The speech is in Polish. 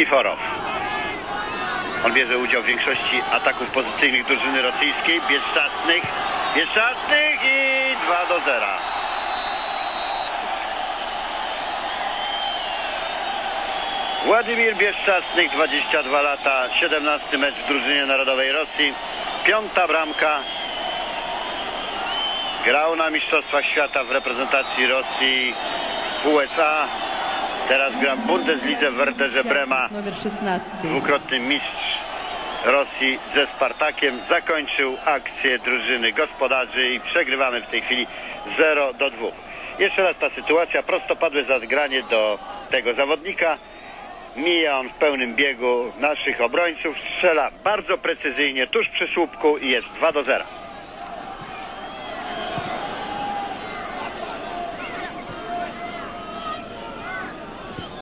Nikiforow. On bierze udział w większości ataków pozycyjnych drużyny rosyjskiej. Bieszczastnych i 2-0. Władimir Bieszczastnych, 22 lata, 17 mecz w drużynie narodowej Rosji, 5. bramka. Grał na Mistrzostwach Świata w reprezentacji Rosji w USA. Teraz gra w Bundeslidze w Werderze Brema. Dwukrotny mistrz Rosji ze Spartakiem. Zakończył akcję drużyny gospodarzy i przegrywamy w tej chwili 0-2. Jeszcze raz ta sytuacja. Prostopadłe zagranie do tego zawodnika. Mija on w pełnym biegu naszych obrońców. Strzela bardzo precyzyjnie tuż przy słupku i jest 2-0.